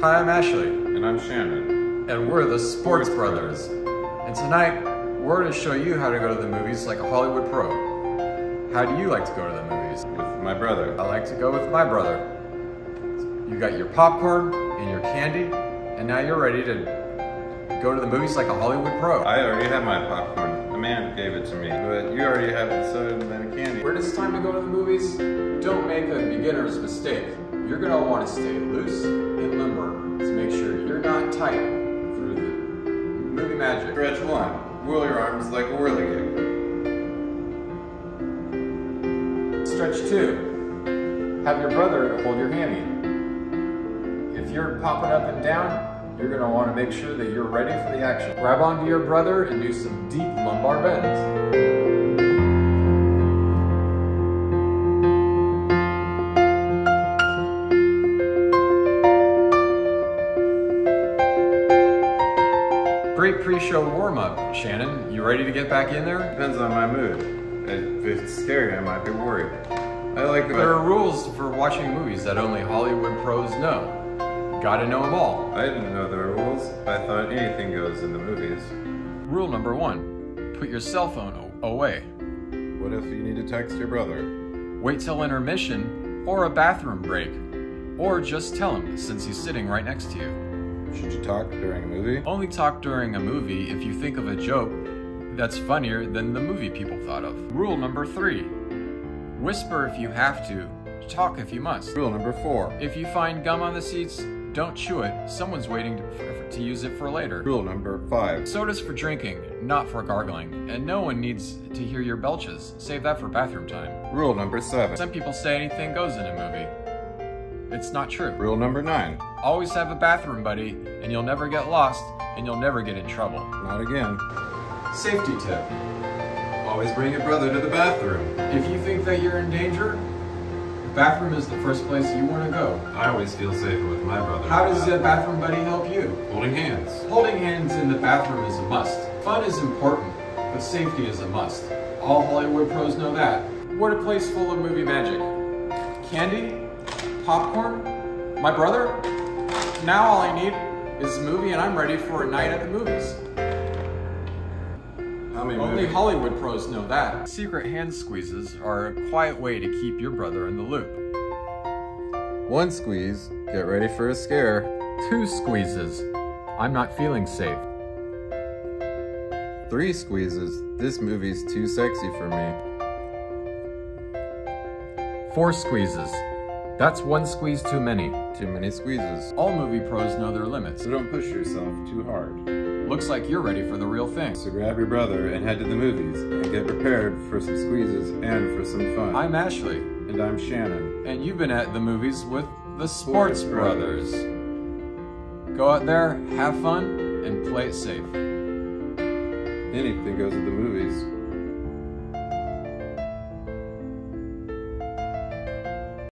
Hi, I'm Ashley. And I'm Shannon. And we're the Sports Brothers. And tonight, we're to show you how to go to the movies like a Hollywood pro. How do you like to go to the movies? With my brother. I like to go with my brother. You got your popcorn and your candy, and now you're ready to go to the movies like a Hollywood pro. I already have my popcorn. The man gave it to me, but you already have the soda and then the candy. When it's time to go to the movies, don't make a beginner's mistake. You're gonna want to stay loose and limber to make sure you're not tight through the movie magic. Stretch one, roll your arms like a whirligig. Stretch two, have your brother hold your hammy. If you're popping up and down, you're gonna want to make sure that you're ready for the action. Grab onto your brother and do some deep lumbar bends. Great pre-show warm-up, Shannon. You ready to get back in there? Depends on my mood. If it's scary, I might be worried. There are rules for watching movies that only Hollywood pros know. Gotta know them all. I didn't know there were rules. I thought anything goes in the movies. Rule number one, put your cell phone away. What if you need to text your brother? Wait till intermission or a bathroom break. Or just tell him since he's sitting right next to you. Should you talk during a movie? Only talk during a movie if you think of a joke that's funnier than the movie people thought of. Rule number three, whisper if you have to, talk if you must. Rule number four, if you find gum on the seats, don't chew it. Someone's waiting to use it for later. Rule number five, soda's for drinking, not for gargling, and no one needs to hear your belches. Save that for bathroom time. Rule number seven, some people say anything goes in a movie. It's not true. Rule number nine. Always have a bathroom buddy, and you'll never get lost, and you'll never get in trouble. Not again. Safety tip. Always bring your brother to the bathroom. If you think that you're in danger, the bathroom is the first place you want to go. I always feel safer with my brother. How does a bathroom buddy help you? Holding hands. Holding hands in the bathroom is a must. Fun is important, but safety is a must. All Hollywood pros know that. What a place full of movie magic. Candy? Popcorn, my brother. Now all I need is a movie and I'm ready for a night at the movies. Only Hollywood pros know that. Secret hand squeezes are a quiet way to keep your brother in the loop. One squeeze, get ready for a scare. Two squeezes, I'm not feeling safe. Three squeezes, this movie's too sexy for me. Four squeezes, that's one squeeze too many. Too many squeezes. All movie pros know their limits. So don't push yourself too hard. Looks like you're ready for the real thing. So grab your brother and head to the movies and get prepared for some squeezes and for some fun. I'm Ashley. And I'm Shannon. And you've been at the movies with the Sports Brothers. Go out there, have fun, and play it safe. Anything goes at the movies.